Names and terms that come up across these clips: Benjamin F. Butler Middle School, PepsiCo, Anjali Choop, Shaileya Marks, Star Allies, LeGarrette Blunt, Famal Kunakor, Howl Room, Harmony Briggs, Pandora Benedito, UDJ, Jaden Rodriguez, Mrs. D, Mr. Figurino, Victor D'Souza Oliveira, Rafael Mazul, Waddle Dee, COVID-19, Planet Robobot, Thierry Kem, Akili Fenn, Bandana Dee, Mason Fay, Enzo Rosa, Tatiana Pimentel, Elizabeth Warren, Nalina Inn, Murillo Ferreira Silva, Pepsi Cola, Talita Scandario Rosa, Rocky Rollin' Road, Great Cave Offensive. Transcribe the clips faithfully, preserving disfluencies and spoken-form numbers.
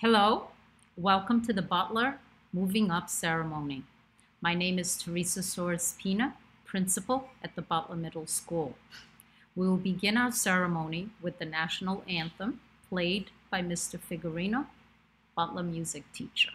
Hello, welcome to the Butler Moving Up Ceremony. My name is Teresa Soros-Pina, Principal at the Butler Middle School. We will begin our ceremony with the National Anthem played by Mister Figurino, Butler music teacher.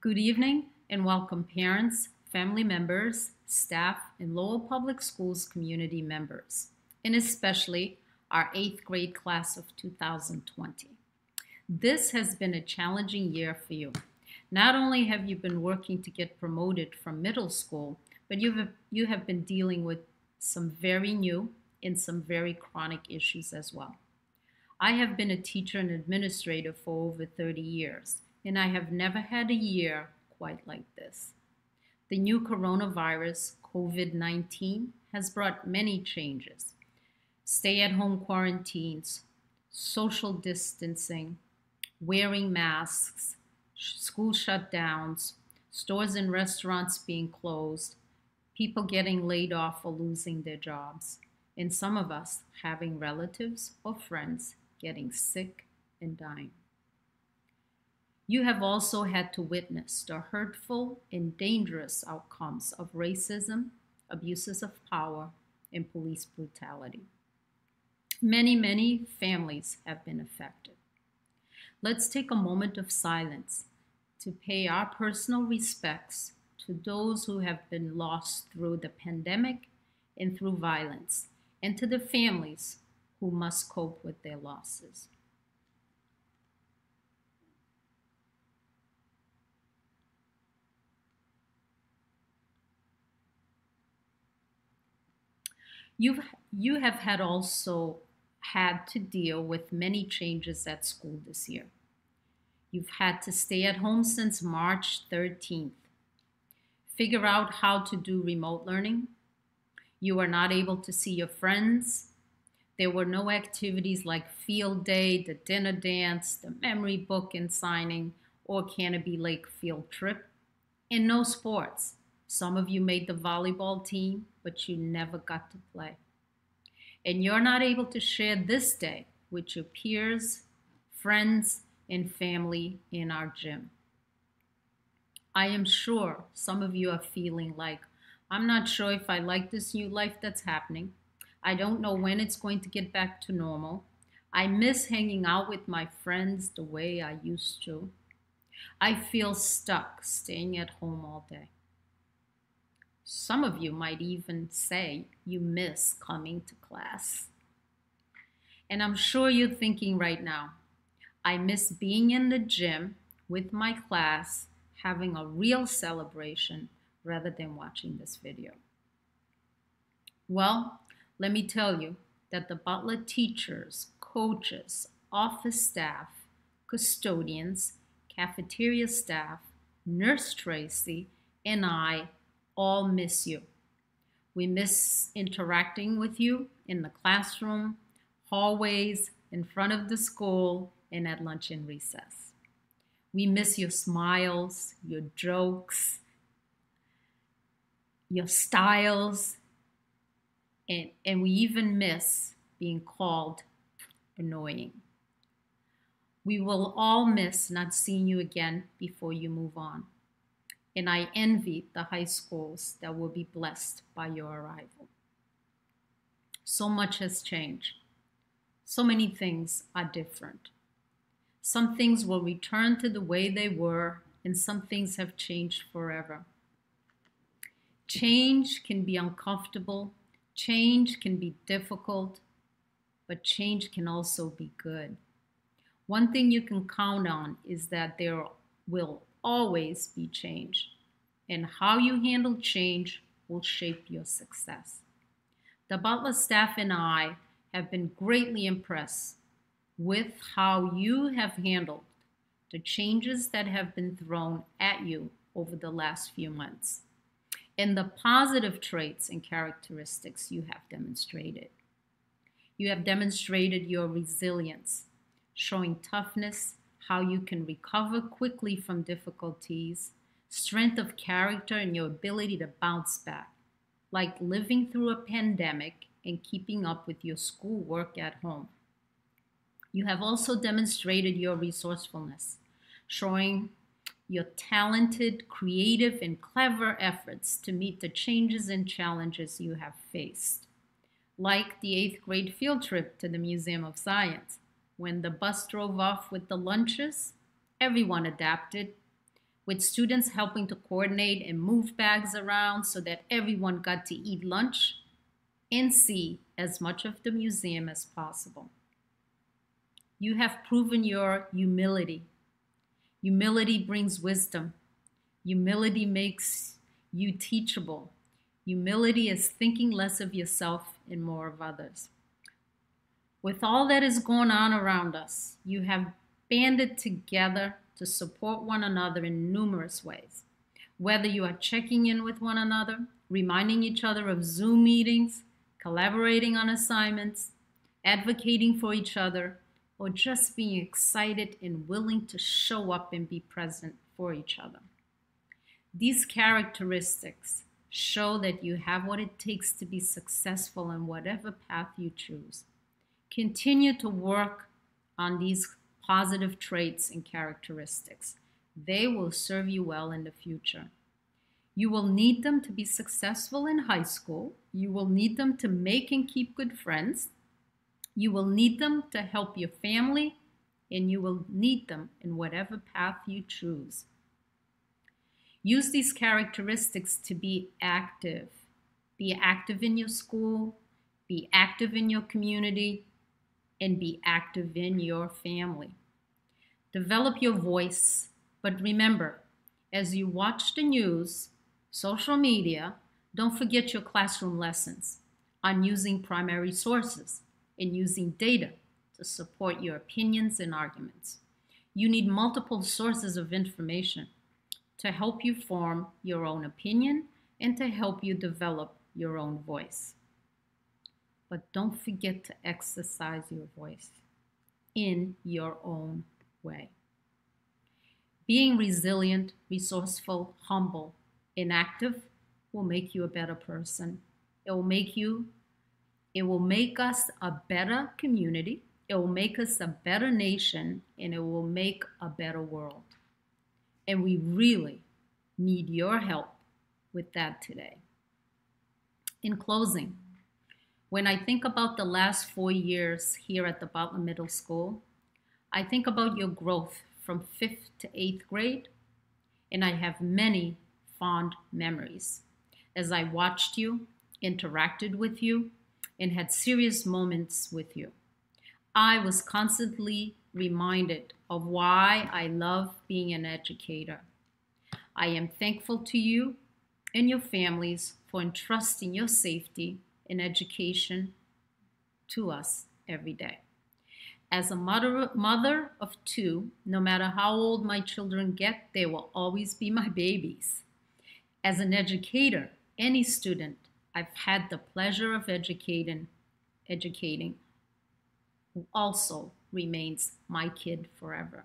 Good evening and welcome parents, family members, staff, and Lowell Public Schools community members, and especially our eighth grade class of two thousand twenty. This has been a challenging year for you. Not only have you been working to get promoted from middle school, but you have, you have been dealing with some very new and some very chronic issues as well. I have been a teacher and administrator for over thirty years. And I have never had a year quite like this. The new coronavirus, COVID nineteen, has brought many changes. Stay-at-home quarantines, social distancing, wearing masks, school shutdowns, stores and restaurants being closed, people getting laid off or losing their jobs, and some of us having relatives or friends getting sick and dying. You have also had to witness the hurtful and dangerous outcomes of racism, abuses of power, and police brutality. Many, many families have been affected. Let's take a moment of silence to pay our personal respects to those who have been lost through the pandemic and through violence, and to the families who must cope with their losses. You've, you have had also had to deal with many changes at school this year. You've had to stay at home since March thirteenth. Figure out how to do remote learning. You are not able to see your friends. There were no activities like field day, the dinner dance, the memory book and signing, or Canobie Lake field trip, and no sports. Some of you made the volleyball team, but you never got to play. And you're not able to share this day with your peers, friends, and family in our gym. I am sure some of you are feeling like, I'm not sure if I like this new life that's happening. I don't know when it's going to get back to normal. I miss hanging out with my friends the way I used to. I feel stuck staying at home all day. Some of you might even say you miss coming to class. And I'm sure you're thinking right now, I miss being in the gym with my class, having a real celebration rather than watching this video. Well, let me tell you that the Butler teachers, coaches, office staff, custodians, cafeteria staff, Nurse Tracy, and I all miss you We miss interacting with you in the classroom, hallways, in front of the school, and at lunch and recess. We miss your smiles, your jokes, your styles, and, and we even miss being called annoying. We will all miss not seeing you again before you move on. And I envy the high schools that will be blessed by your arrival. So much has changed. So many things are different. Some things will return to the way they were, and some things have changed forever. Change can be uncomfortable. Change can be difficult, but change can also be good. One thing you can count on is that there will always be change, and how you handle change will shape your success. The Bartlett staff and I have been greatly impressed with how you have handled the changes that have been thrown at you over the last few months, and the positive traits and characteristics you have demonstrated. You have demonstrated your resilience, showing toughness, how you can recover quickly from difficulties, strength of character, and your ability to bounce back, like living through a pandemic and keeping up with your schoolwork at home. You have also demonstrated your resourcefulness, showing your talented, creative, and clever efforts to meet the changes and challenges you have faced, like the eighth grade field trip to the Museum of Science. When the bus drove off with the lunches, everyone adapted, with students helping to coordinate and move bags around so that everyone got to eat lunch and see as much of the museum as possible. You have proven your humility. Humility brings wisdom. Humility makes you teachable. Humility is thinking less of yourself and more of others. With all that is going on around us, you have banded together to support one another in numerous ways. Whether you are checking in with one another, reminding each other of Zoom meetings, collaborating on assignments, advocating for each other, or just being excited and willing to show up and be present for each other. These characteristics show that you have what it takes to be successful in whatever path you choose. Continue to work on these positive traits and characteristics. They will serve you well in the future. You will need them to be successful in high school. You will need them to make and keep good friends. You will need them to help your family, and you will need them in whatever path you choose. Use these characteristics to be active. Be active in your school, be active in your community, and be active in your family. Develop your voice, but remember, as you watch the news, social media, don't forget your classroom lessons on using primary sources and using data to support your opinions and arguments. You need multiple sources of information to help you form your own opinion and to help you develop your own voice. But don't forget to exercise your voice in your own way. Being resilient, resourceful, humble, and active will make you a better person. It will make you, it will make us a better community. It will make us a better nation, and it will make a better world. And we really need your help with that today. In closing, when I think about the last four years here at the Bartlett Middle School, I think about your growth from fifth to eighth grade, and I have many fond memories as I watched you, interacted with you, and had serious moments with you. I was constantly reminded of why I love being an educator. I am thankful to you and your families for entrusting your safety in education to us every day. As a mother, mother of two, no matter how old my children get, they will always be my babies. As an educator, any student, I've had the pleasure of educating, educating, who also remains my kid forever.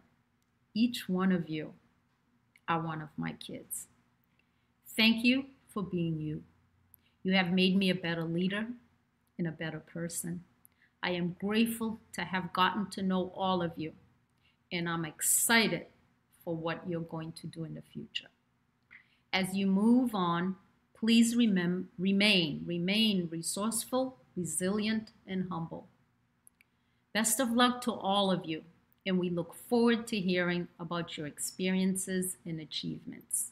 Each one of you are one of my kids. Thank you for being you. You have made me a better leader and a better person. I am grateful to have gotten to know all of you, and I'm excited for what you're going to do in the future. As you move on, please remem- remain, remain resourceful, resilient, and humble. Best of luck to all of you, and we look forward to hearing about your experiences and achievements.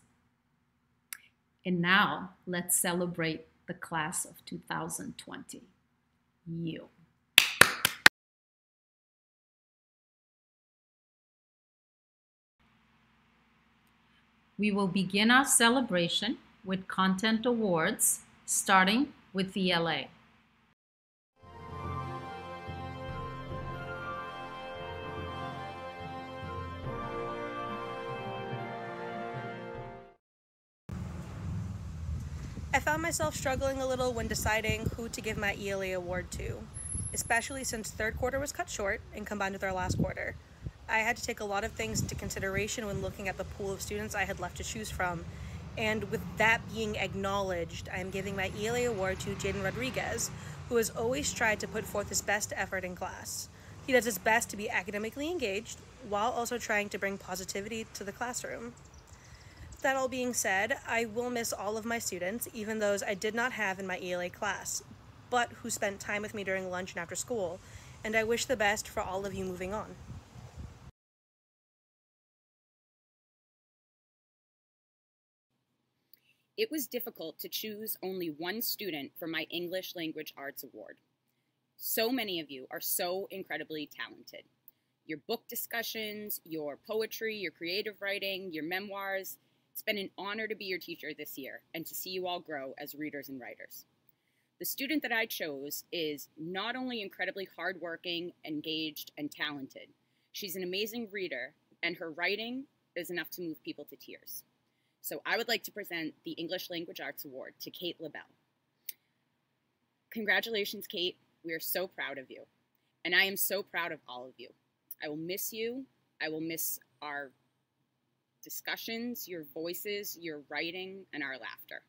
And now, let's celebrate the class of two thousand twenty. You. We will begin our celebration with content awards, starting with the E L A. I found myself struggling a little when deciding who to give my E L A award to, especially since third quarter was cut short and combined with our last quarter. I had to take a lot of things into consideration when looking at the pool of students I had left to choose from. And with that being acknowledged, I am giving my E L A award to Jaden Rodriguez, who has always tried to put forth his best effort in class. He does his best to be academically engaged while also trying to bring positivity to the classroom. That all being said, I will miss all of my students, even those I did not have in my E L A class, but who spent time with me during lunch and after school, and I wish the best for all of you moving on. It was difficult to choose only one student for my English Language Arts Award. So many of you are so incredibly talented. Your book discussions, your poetry, your creative writing, your memoirs. It's been an honor to be your teacher this year and to see you all grow as readers and writers. The student that I chose is not only incredibly hardworking, engaged, and talented, she's an amazing reader, and her writing is enough to move people to tears. So I would like to present the English Language Arts Award to Kate LaBelle. Congratulations, Kate. We are so proud of you. And I am so proud of all of you. I will miss you. I will miss our discussions, your voices, your writing, and our laughter.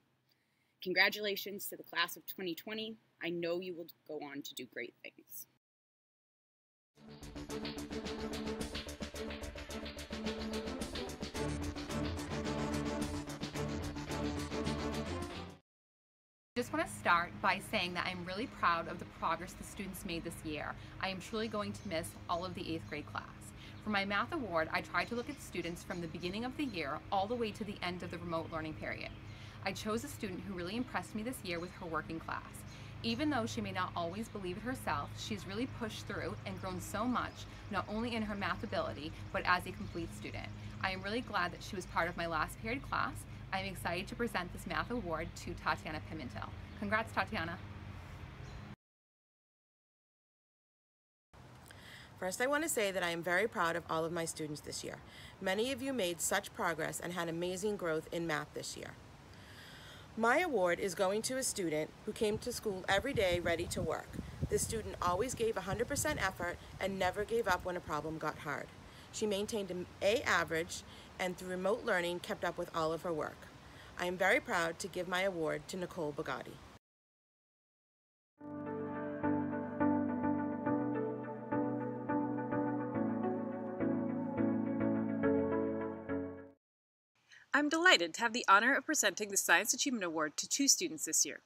Congratulations to the class of twenty twenty. I know you will go on to do great things. I just want to start by saying that I'm really proud of the progress the students made this year. I am truly going to miss all of the eighth grade class. For my math award, I tried to look at students from the beginning of the year all the way to the end of the remote learning period. I chose a student who really impressed me this year with her work in class. Even though she may not always believe it herself, she's really pushed through and grown so much, not only in her math ability, but as a complete student. I am really glad that she was part of my last period class. I'm excited to present this math award to Tatiana Pimentel. Congrats, Tatiana. First, I want to say that I am very proud of all of my students this year. Many of you made such progress and had amazing growth in math this year. My award is going to a student who came to school every day ready to work. This student always gave one hundred percent effort and never gave up when a problem got hard. She maintained an A average and through remote learning kept up with all of her work. I am very proud to give my award to Nicole Bugatti. I'm delighted to have the honor of presenting the Science Achievement Award to two students this year.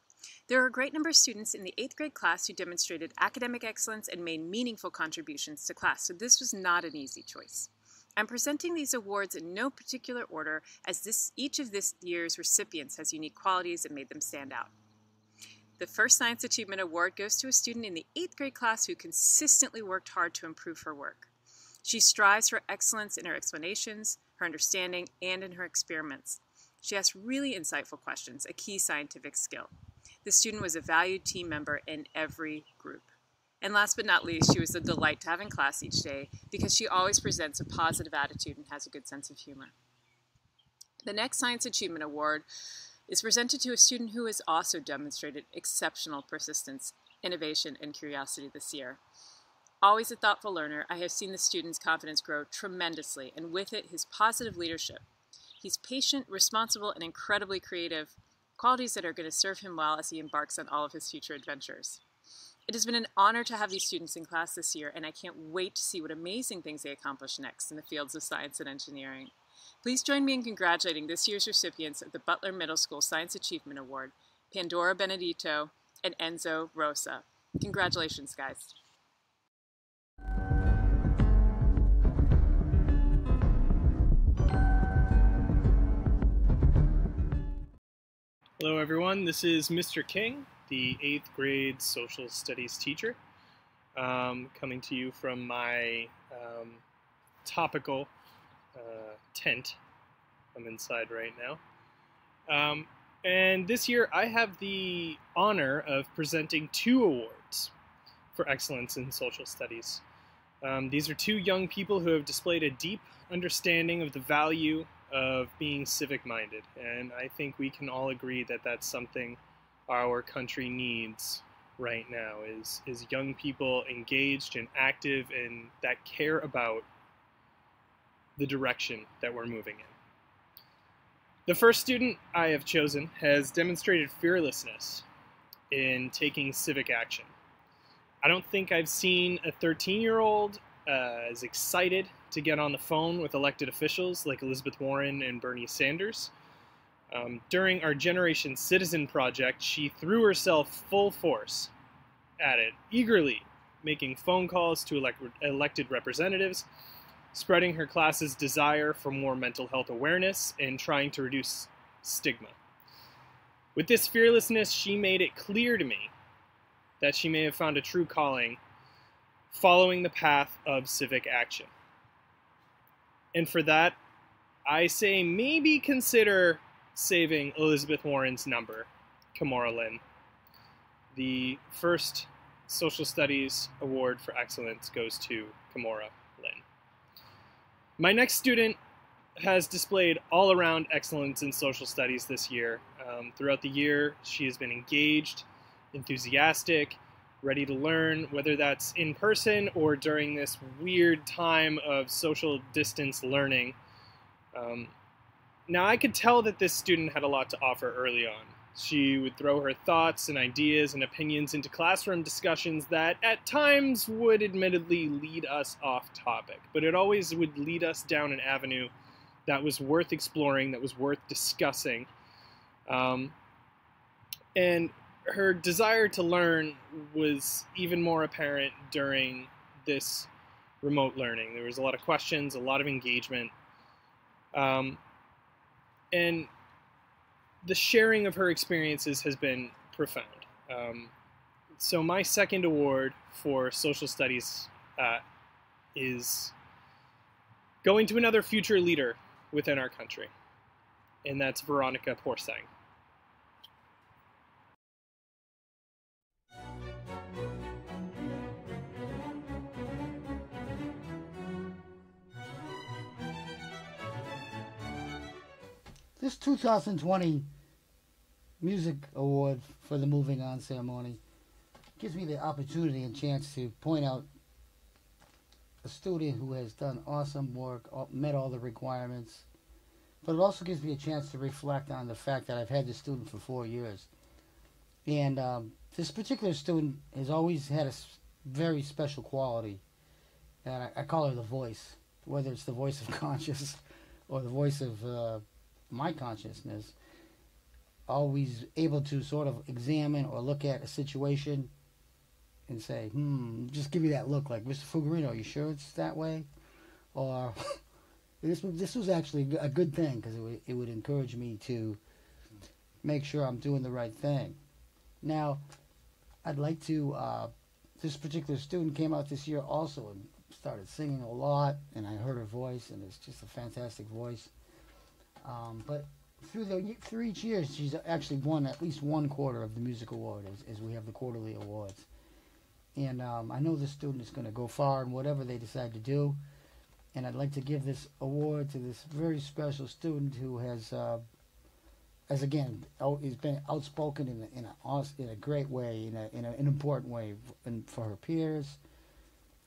There were a great number of students in the eighth grade class who demonstrated academic excellence and made meaningful contributions to class, so this was not an easy choice. I'm presenting these awards in no particular order, as this, each of this year's recipients has unique qualities that made them stand out. The first Science Achievement Award goes to a student in the eighth grade class who consistently worked hard to improve her work. She strives for excellence in her explanations, her understanding, and in her experiments. She asks really insightful questions, a key scientific skill. The student was a valued team member in every group. And last but not least, she was a delight to have in class each day because she always presents a positive attitude and has a good sense of humor. The next Science Achievement Award is presented to a student who has also demonstrated exceptional persistence, innovation, and curiosity this year. Always a thoughtful learner, I have seen the student's confidence grow tremendously, and with it, his positive leadership. He's patient, responsible, and incredibly creative, qualities that are going to serve him well as he embarks on all of his future adventures. It has been an honor to have these students in class this year, and I can't wait to see what amazing things they accomplish next in the fields of science and engineering. Please join me in congratulating this year's recipients of the Butler Middle School Science Achievement Award, Pandora Benedito and Enzo Rosa. Congratulations, guys. Hello, everyone. This is Mister King, the eighth grade social studies teacher, um, coming to you from my um, topical uh, tent I'm inside right now. Um, and this year I have the honor of presenting two awards for excellence in social studies. Um, these are two young people who have displayed a deep understanding of the value of being civic-minded, and I think we can all agree that that's something our country needs right now, is, is young people engaged and active and that care about the direction that we're moving in. The first student I have chosen has demonstrated fearlessness in taking civic action. I don't think I've seen a thirteen-year-old uh, as excited to get on the phone with elected officials like Elizabeth Warren and Bernie Sanders. Um, during our Generation Citizen project, she threw herself full force at it, eagerly making phone calls to elect elected representatives, spreading her class's desire for more mental health awareness, and trying to reduce stigma. With this fearlessness, she made it clear to me that she may have found a true calling following the path of civic action. And for that, I say maybe consider saving Elizabeth Warren's number, Kimora Lim. The first Social Studies Award for Excellence goes to Kimora Lim. My next student has displayed all-around excellence in social studies this year. Um, throughout the year, she has been engaged, enthusiastic, ready to learn, whether that's in person or during this weird time of social distance learning. Um, now, I could tell that this student had a lot to offer early on. She would throw her thoughts and ideas and opinions into classroom discussions that at times would admittedly lead us off topic, but it always would lead us down an avenue that was worth exploring, that was worth discussing. Um, and her desire to learn was even more apparent during this remote learning. There was a lot of questions, a lot of engagement, um, and the sharing of her experiences has been profound. Um, so my second award for social studies uh, is going to another future leader within our country, and that's Veronica Porcang. This two thousand twenty Music Award for the Moving On Ceremony gives me the opportunity and chance to point out a student who has done awesome work, met all the requirements, but it also gives me a chance to reflect on the fact that I've had this student for four years. And um, this particular student has always had a very special quality, and I, I call her the voice, whether it's the voice of conscience or the voice of uh, my consciousness, always able to sort of examine or look at a situation and say, hmm, just give me that look like, Mister Figurino, are you sure it's that way? Or this, this was actually a good thing because it, it would encourage me to make sure I'm doing the right thing. Now, I'd like to, uh, this particular student came out this year also and started singing a lot, and I heard her voice, and it's just a fantastic voice. Um, but through, the, through each year, she's actually won at least one quarter of the music award, as, as we have the quarterly awards. And um, I know this student is going to go far in whatever they decide to do. And I'd like to give this award to this very special student who has uh, as again, oh, he's been outspoken in a, in a in a great way, in a in a, an important way, in, for her peers,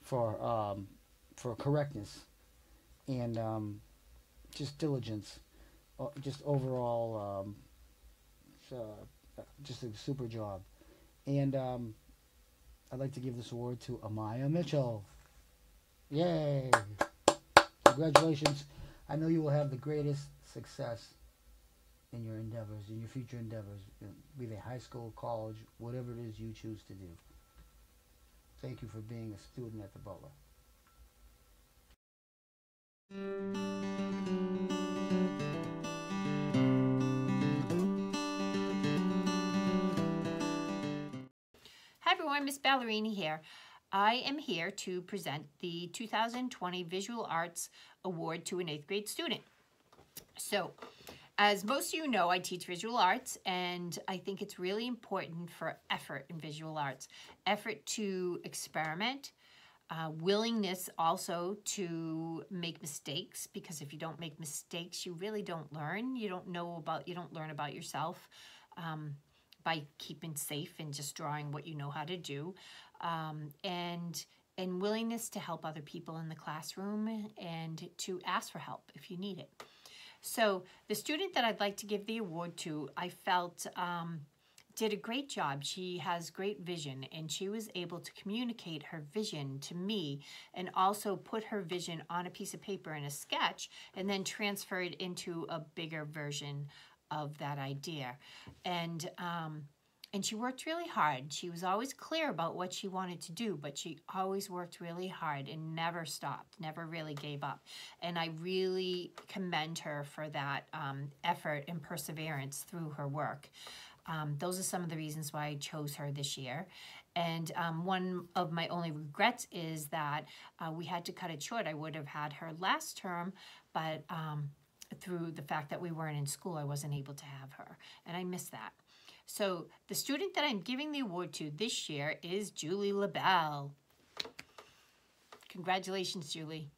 for um, for correctness, and um, just diligence, uh, just overall, um, uh, just a super job, and um, I'd like to give this award to Amaya Mitchell. Yay! Congratulations. I know you will have the greatest success in your endeavors, in your future endeavors, be they high school, college, whatever it is you choose to do. Thank you for being a student at the Butler. Hi everyone, Miss Ballerini here. I am here to present the two thousand twenty Visual Arts Award to an eighth grade student. So, as most of you know, I teach visual arts, and I think it's really important for effort in visual arts. Effort to experiment, uh, willingness also to make mistakes, because if you don't make mistakes, you really don't learn. You don't know about, you don't learn about yourself um, by keeping safe and just drawing what you know how to do. Um, and, and willingness to help other people in the classroom and to ask for help if you need it. So the student that I'd like to give the award to, I felt um, did a great job. She has great vision, and she was able to communicate her vision to me and also put her vision on a piece of paper in a sketch and then transfer it into a bigger version of that idea. And, um, and she worked really hard. She was always clear about what she wanted to do, but she always worked really hard and never stopped, never really gave up. And I really commend her for that um, effort and perseverance through her work. Um, those are some of the reasons why I chose her this year. And um, one of my only regrets is that uh, we had to cut it short. I would have had her last term, but um, through the fact that we weren't in school, I wasn't able to have her, and I miss that. So the student that I'm giving the award to this year is Julie LaBelle. Congratulations, Julie.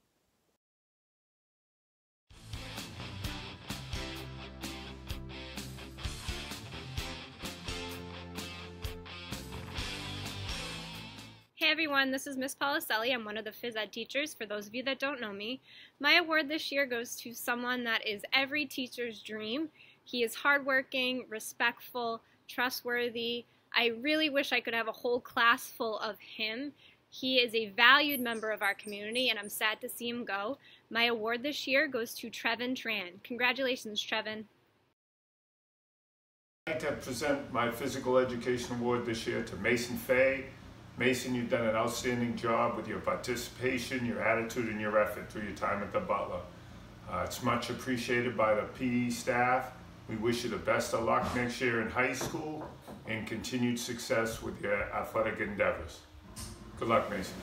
Hey everyone, this is Miss Policelli. I'm one of the phys ed teachers, for those of you that don't know me. My award this year goes to someone that is every teacher's dream. He is hardworking, respectful, trustworthy. I really wish I could have a whole class full of him. He is a valued member of our community, and I'm sad to see him go. My award this year goes to Trevyn Tran. Congratulations, Trevyn. I'd like to present my Physical Education Award this year to Mason Fay. Mason, you've done an outstanding job with your participation, your attitude, and your effort through your time at the Butler. Uh, it's much appreciated by the P E staff. We wish you the best of luck next year in high school and continued success with your athletic endeavors. Good luck, Mason.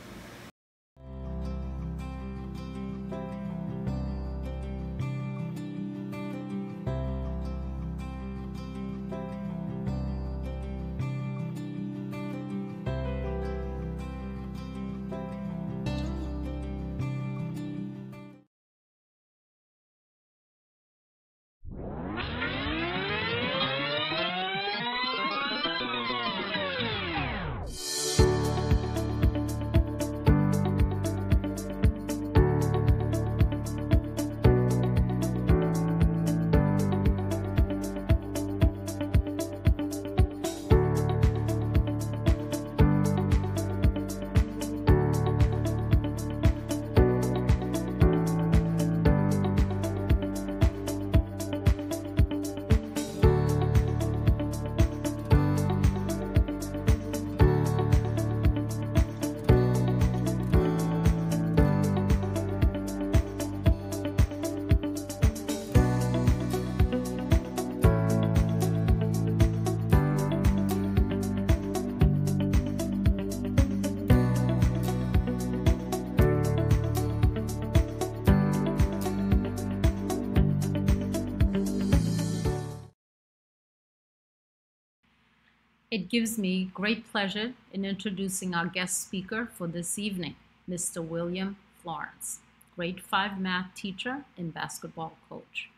It gives me great pleasure in introducing our guest speaker for this evening, Mister William Florence, grade five math teacher and basketball coach.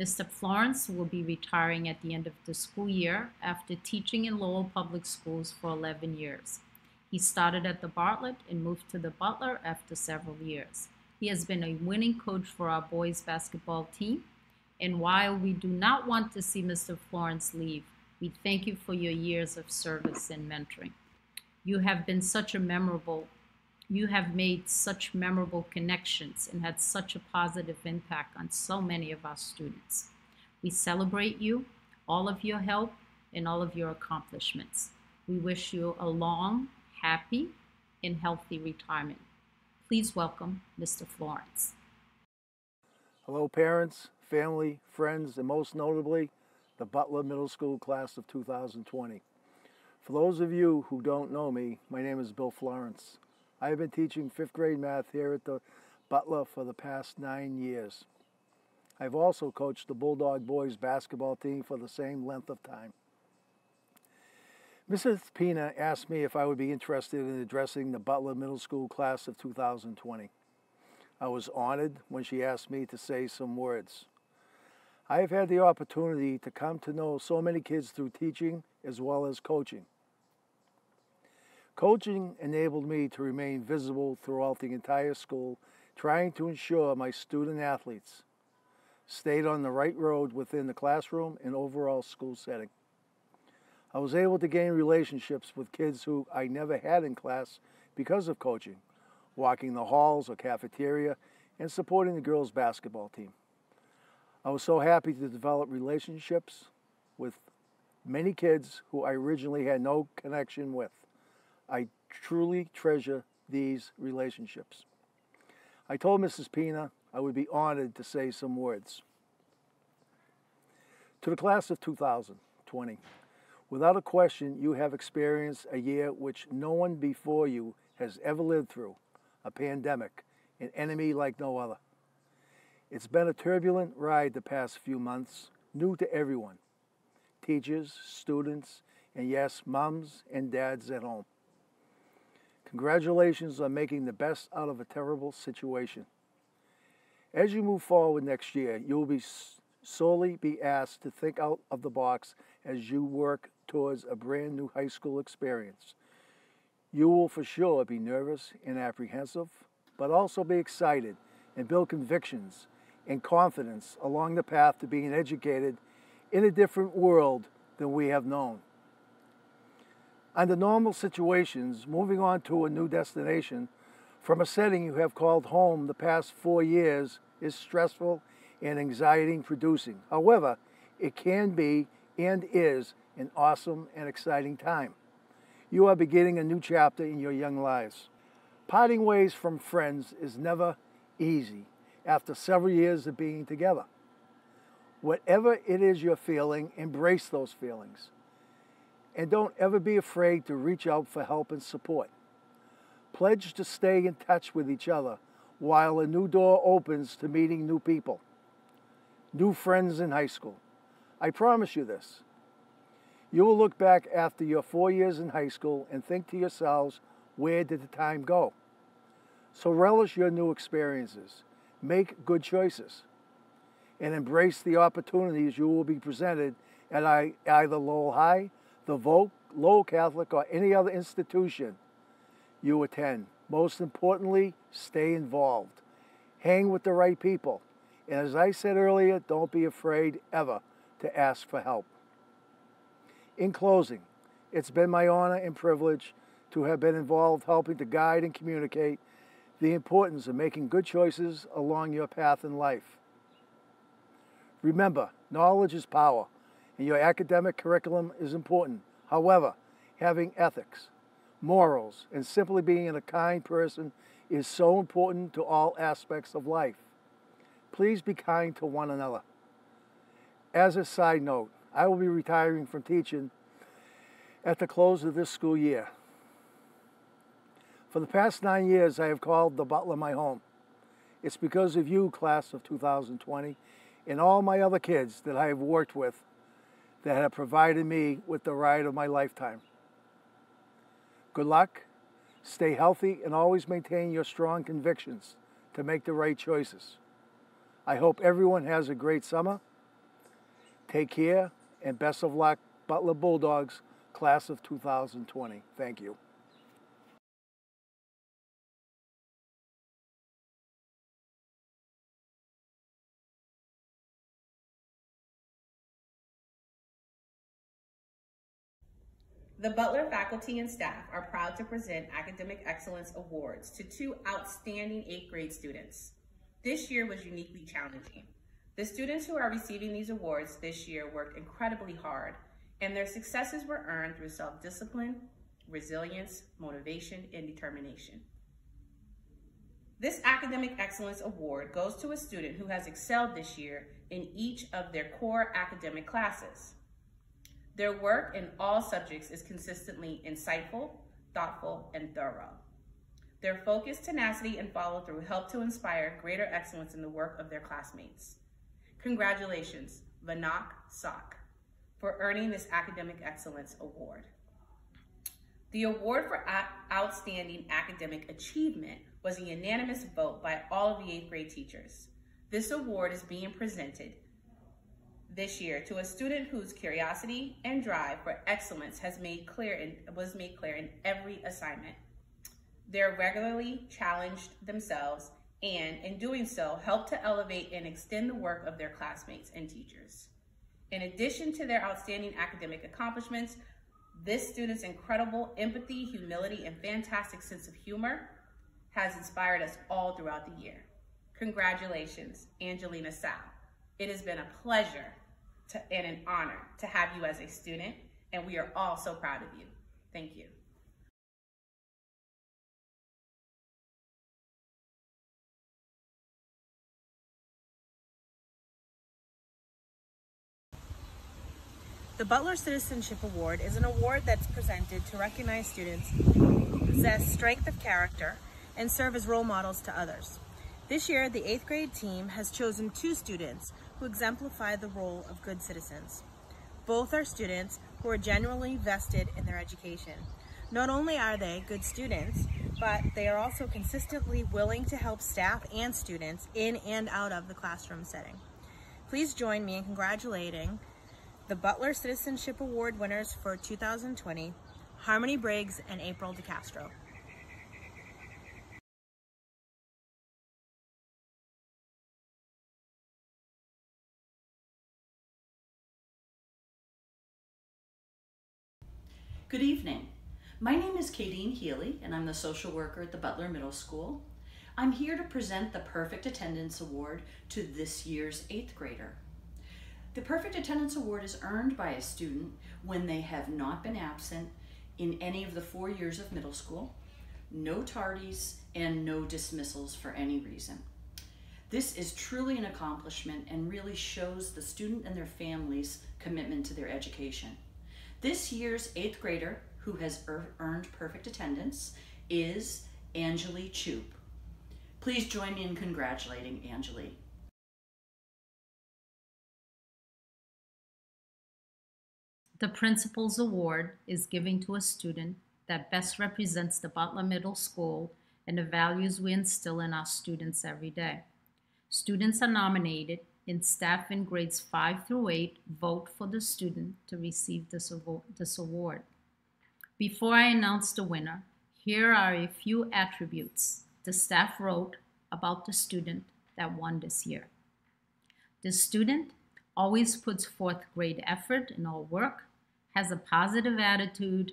Mister Florence will be retiring at the end of the school year after teaching in Lowell Public Schools for eleven years. He started at the Bartlett and moved to the Butler after several years. He has been a winning coach for our boys basketball team. And while we do not want to see Mister Florence leave, we thank you for your years of service and mentoring. You have been such a memorable, you have made such memorable connections and had such a positive impact on so many of our students. We celebrate you, all of your help, and all of your accomplishments. We wish you a long, happy, and healthy retirement. Please welcome Mister Florence. Hello, parents, family, friends, and most notably, the Butler Middle School class of two thousand twenty. For those of you who don't know me, my name is Bill Florence. I have been teaching fifth grade math here at the Butler for the past nine years. I've also coached the Bulldog boys basketball team for the same length of time. Missus Pina asked me if I would be interested in addressing the Butler Middle School class of two thousand twenty. I was honored when she asked me to say some words. I have had the opportunity to come to know so many kids through teaching as well as coaching. Coaching enabled me to remain visible throughout the entire school, trying to ensure my student athletes stayed on the right road within the classroom and overall school setting. I was able to gain relationships with kids who I never had in class because of coaching, walking the halls or cafeteria, and supporting the girls' basketball team. I was so happy to develop relationships with many kids who I originally had no connection with. I truly treasure these relationships. I told Missus Pina I would be honored to say some words. To the class of two thousand twenty, without a question, you have experienced a year which no one before you has ever lived through, a pandemic, an enemy like no other. It's been a turbulent ride the past few months, new to everyone. Teachers, students, and yes, moms and dads at home. Congratulations on making the best out of a terrible situation. As you move forward next year, you will be solely be asked to think out of the box as you work towards a brand new high school experience. You will for sure be nervous and apprehensive, but also be excited and build convictions and confidence along the path to being educated in a different world than we have known. Under normal situations, moving on to a new destination from a setting you have called home the past four years is stressful and anxiety-producing. However, it can be and is an awesome and exciting time. You are beginning a new chapter in your young lives. Parting ways from friends is never easy after several years of being together. Whatever it is you're feeling, embrace those feelings. And don't ever be afraid to reach out for help and support. Pledge to stay in touch with each other while a new door opens to meeting new people, new friends in high school. I promise you this. You will look back after your four years in high school and think to yourselves, where did the time go? So relish your new experiences, make good choices, and embrace the opportunities you will be presented at either Lowell High, the Lowell Catholic, or any other institution you attend. Most importantly, stay involved. Hang with the right people. And as I said earlier, don't be afraid ever to ask for help. In closing, it's been my honor and privilege to have been involved helping to guide and communicate the importance of making good choices along your path in life. Remember, knowledge is power, and your academic curriculum is important. However, having ethics, morals, and simply being a kind person is so important to all aspects of life. Please be kind to one another. As a side note, I will be retiring from teaching at the close of this school year. For the past nine years, I have called the Butler my home. It's because of you, class of two thousand twenty, and all my other kids that I have worked with that have provided me with the ride of my lifetime. Good luck, stay healthy, and always maintain your strong convictions to make the right choices. I hope everyone has a great summer, Take care, and best of luck, Butler Bulldogs, class of two thousand twenty. Thank you. The Butler faculty and staff are proud to present Academic Excellence Awards to two outstanding eighth grade students. This year was uniquely challenging. The students who are receiving these awards this year worked incredibly hard, and their successes were earned through self-discipline, resilience, motivation, and determination. This Academic Excellence Award goes to a student who has excelled this year in each of their core academic classes. Their work in all subjects is consistently insightful, thoughtful, and thorough. Their focus, tenacity, and follow-through help to inspire greater excellence in the work of their classmates. Congratulations, Vanak Sok, for earning this Academic Excellence Award. The award for Outstanding Academic Achievement was a unanimous vote by all of the eighth grade teachers. This award is being presented this year to a student whose curiosity and drive for excellence has made clear and was made clear in every assignment. They're regularly challenged themselves and, in doing so, help to elevate and extend the work of their classmates and teachers. In addition to their outstanding academic accomplishments, this student's incredible empathy, humility, and fantastic sense of humor has inspired us all throughout the year. Congratulations, Angelina Sal. It has been a pleasure to, and an honor to have you as a student, and we are all so proud of you. Thank you. The Butler Citizenship Award is an award that's presented to recognize students who possess strength of character and serve as role models to others. This year, the eighth grade team has chosen two students who exemplify the role of good citizens. Both are students who are genuinely vested in their education. Not only are they good students, but they are also consistently willing to help staff and students in and out of the classroom setting. Please join me in congratulating the Butler Citizenship Award winners for two thousand twenty, Harmony Briggs and April DeCastro. Good evening. My name is Kadeen Healy, and I'm the social worker at the Butler Middle School. I'm here to present the Perfect Attendance Award to this year's eighth grader. The Perfect Attendance Award is earned by a student when they have not been absent in any of the four years of middle school, no tardies, and no dismissals for any reason. This is truly an accomplishment and really shows the student and their family's commitment to their education. This year's eighth grader who has earned perfect attendance is Anjali Choop. Please join me in congratulating Anjali. The Principal's Award is given to a student that best represents the Butler Middle School and the values we instill in our students every day. Students are nominated, and staff in grades five through eight vote for the student to receive this award. Before I announce the winner, here are a few attributes the staff wrote about the student that won this year. The student always puts forth great effort in all work, has a positive attitude,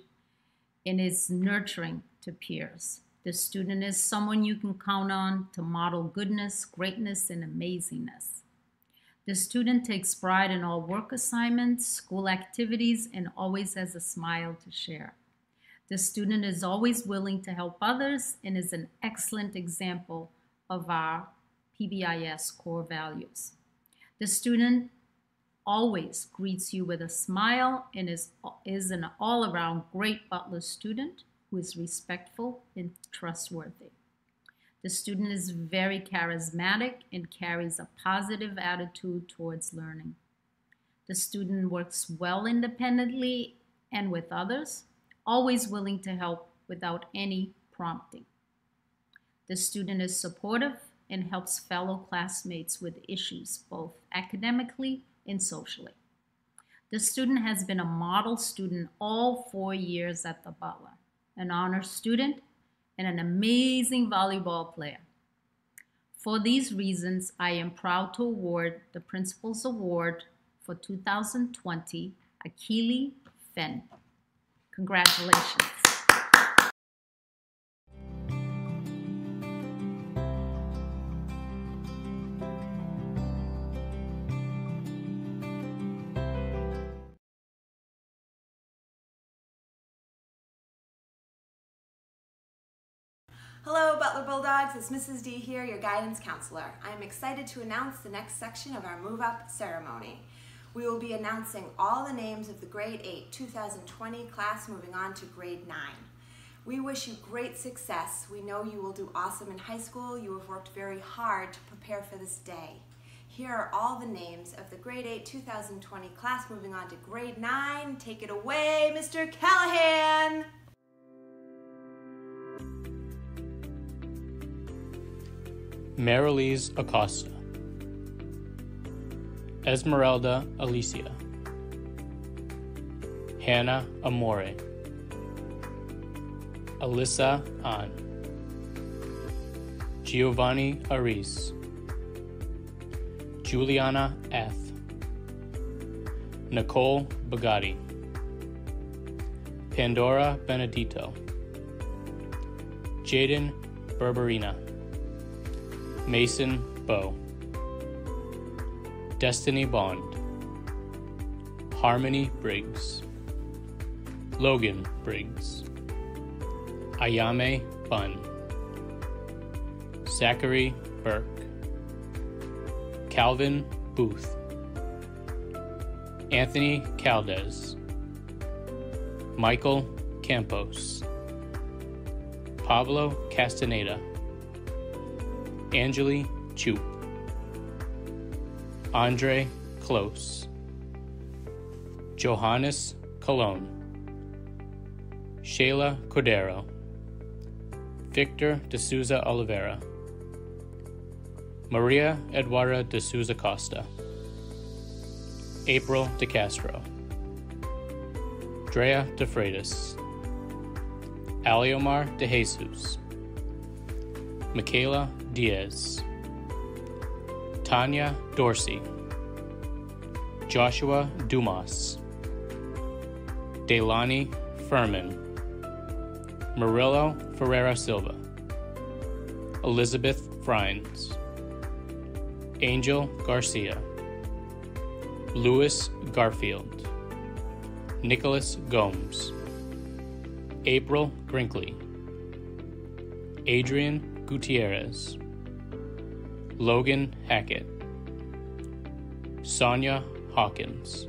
and is nurturing to peers. The student is someone you can count on to model goodness, greatness, and amazingness. The student takes pride in all work assignments, school activities, and always has a smile to share. The student is always willing to help others and is an excellent example of our P B I S core values. The student always greets you with a smile and is, is an all-around great Butler student who is respectful and trustworthy. The student is very charismatic and carries a positive attitude towards learning. The student works well independently and with others, always willing to help without any prompting. The student is supportive and helps fellow classmates with issues both academically and socially. The student has been a model student all four years at the Butler, an honor student, and an amazing volleyball player. For these reasons, I am proud to award the Principal's Award for two thousand twenty, Akili Fenn. Congratulations. Hello, Butler Bulldogs, it's Missus D here, your guidance counselor. I am excited to announce the next section of our Move Up ceremony. We will be announcing all the names of the Grade eight two thousand twenty class moving on to Grade nine. We wish you great success. We know you will do awesome in high school. You have worked very hard to prepare for this day. Here are all the names of the Grade eight two thousand twenty class moving on to Grade nine. Take it away, Mister Callahan! Marilise Acosta, Esmeralda Alicia, Hannah Amore, Alyssa An, Giovanni Aris, Juliana F, Nicole Bugatti, Pandora Benedito, Jaden Berberina, Mason Bow, Destiny Bond, Harmony Briggs, Logan Briggs, Ayame Bun, Zachary Burke, Calvin Booth, Anthony Caldes, Michael Campos, Pablo Castaneda, Angeli Chu, Andre Close, Johannes Colon, Shayla Cordero, Victor D'Souza Oliveira, Maria Eduarda D'Souza Costa, April DeCastro, Drea DeFreitas, Aliomar DeJesus, Michaela Diaz, Tanya Dorsey, Joshua Dumas, Delani Furman, Murillo Ferreira Silva, Elizabeth Frines, Angel Garcia, Lewis Garfield, Nicholas Gomes, April Grinkley, Adrian Gutierrez, Logan Hackett, Sonia Hawkins,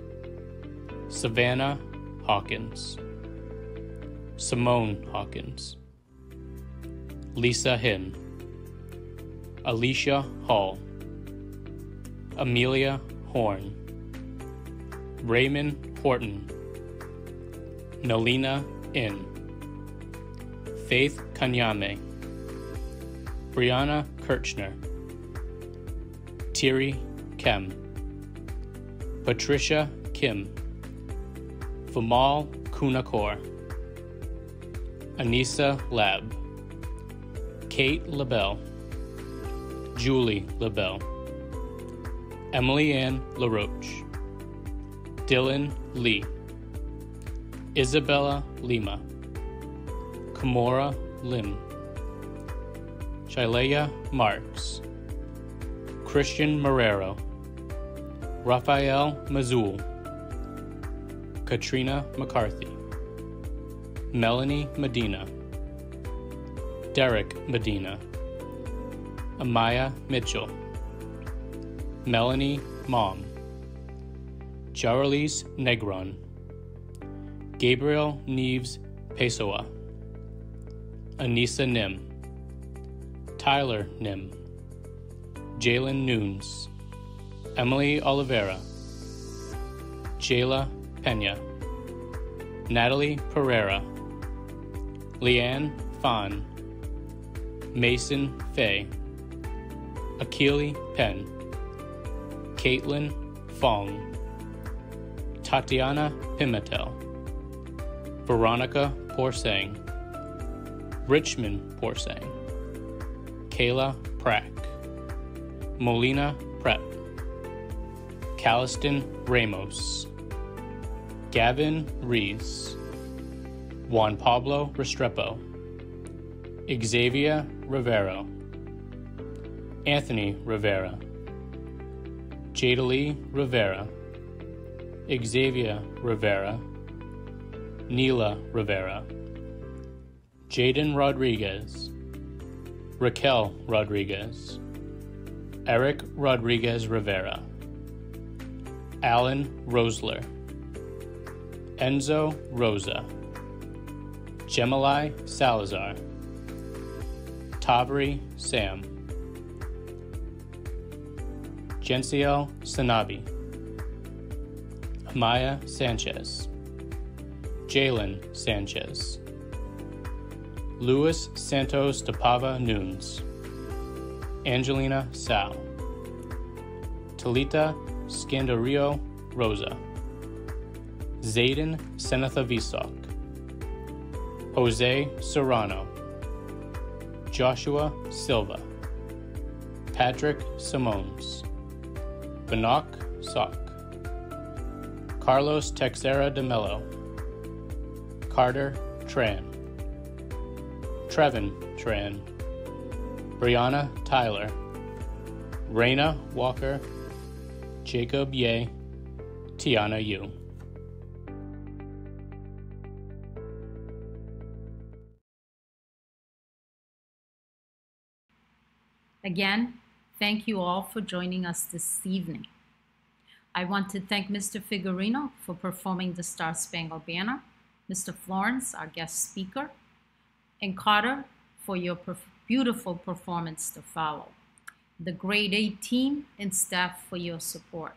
Savannah Hawkins, Simone Hawkins, Lisa Hinn, Alicia Hall, Amelia Horn, Raymond Horton, Nalina Inn, Faith Kanyame, Brianna Kirchner, Thierry Kem, Patricia Kim, Famal Kunakor, Anissa Lab, Kate LaBelle, Julie LaBelle, Emily Ann LaRoche, Dylan Lee, Isabella Lima, Kimora Lim, Shaileya Marks, Christian Marrero, Rafael Mazul, Katrina McCarthy, Melanie Medina, Derek Medina, Amaya Mitchell, Melanie Mom, Charlize Negron, Gabriel Neves Pessoa, Anissa Nim, Tyler Nim, Jalen Nunes, Emily Oliveira, Jayla Pena, Natalie Pereira, Leanne Phan, Mason Fay, Akili Penn, Caitlin Fong, Tatiana Pimentel, Veronica Porcang, Richmond Porcang, Kayla Prack, Molina Prep, Calliston Ramos, Gavin Rees, Juan Pablo Restrepo, Xavier Rivero, Anthony Rivera, Jadalee Rivera, Xavier Rivera, Neela Rivera, Jaden Rodriguez, Raquel Rodriguez, Eric Rodriguez Rivera, Alan Rosler, Enzo Rosa, Gemilai Salazar, Tabri Sam, Jensiel Sanabi, Amaya Sanchez, Jalen Sanchez, Luis Santos de Pava Nunes, Angelina Sal, Talita Scandario Rosa, Zayden Senatha-Visok, Jose Serrano, Joshua Silva, Patrick Simones, Vanak Sok, Carlos Texera de Mello, Carter Tran, Trevyn Tran, Brianna Tyler, Raina Walker, Jacob Ye, Tiana Yu. Again, thank you all for joining us this evening. I want to thank Mister Figurino for performing the Star Spangled Banner, Mister Florence, our guest speaker, and Carter for your perf beautiful performance to follow, the grade eight team and staff for your support.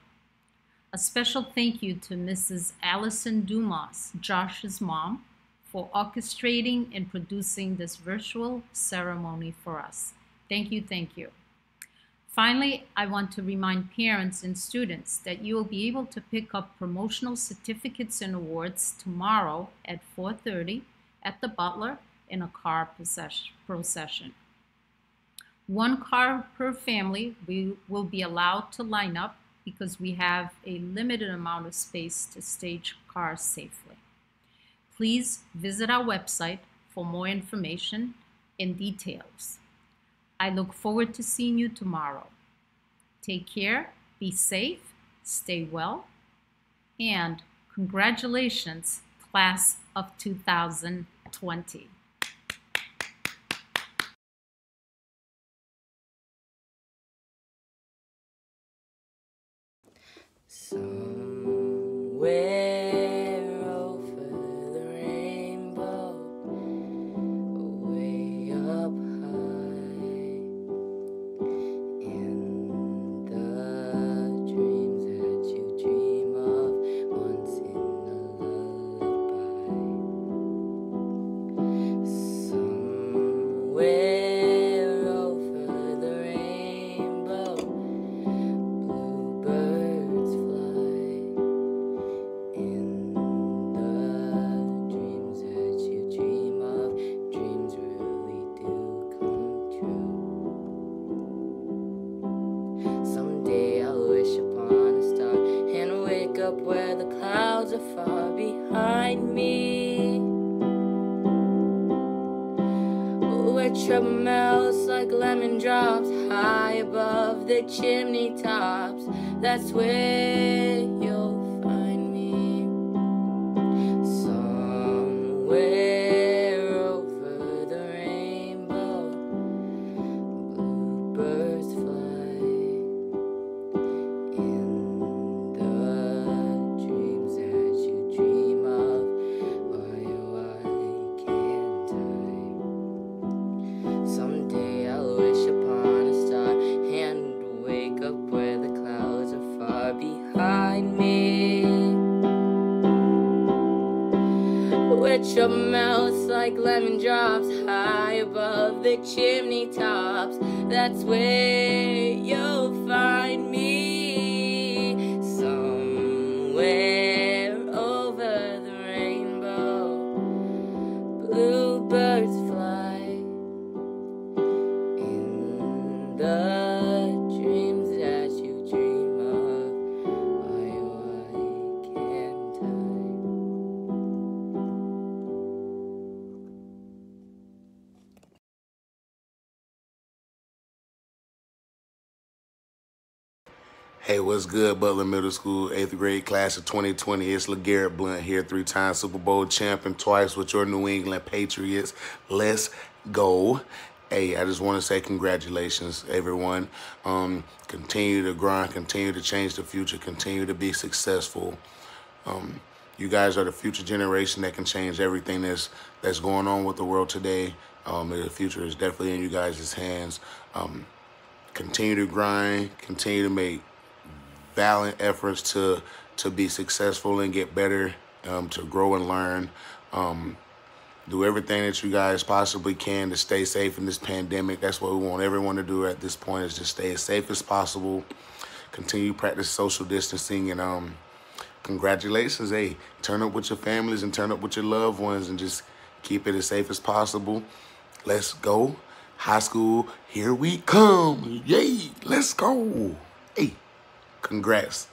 A special thank you to Missus Allison Dumas, Josh's mom, for orchestrating and producing this virtual ceremony for us. Thank you, thank you. Finally, I want to remind parents and students that you will be able to pick up promotional certificates and awards tomorrow at four thirty at the Butler in a car procession. One car per family we will be allowed to line up because we have a limited amount of space to stage cars safely. Please visit our website for more information and details. I look forward to seeing you tomorrow. Take care, be safe, stay well, and congratulations, class of two thousand twenty. Somewhere somewhere. Hey, what's good, Butler Middle School, eighth grade class of twenty twenty. It's LeGarrette Blunt here, three-time Super Bowl champion, twice with your New England Patriots. Let's go. Hey, I just want to say congratulations, everyone. Um, continue to grind, continue to change the future, continue to be successful. Um, you guys are the future generation that can change everything that's, that's going on with the world today. Um, the future is definitely in you guys' hands. Um, continue to grind, continue to make valiant efforts to to be successful and get better, um, to grow and learn. Um, do everything that you guys possibly can to stay safe in this pandemic. That's what we want everyone to do at this point, is just stay as safe as possible, continue to practice social distancing, and um, congratulations. Hey, turn up with your families and turn up with your loved ones and just keep it as safe as possible. Let's go. High school, here we come. Yay, let's go. Hey. Congrats.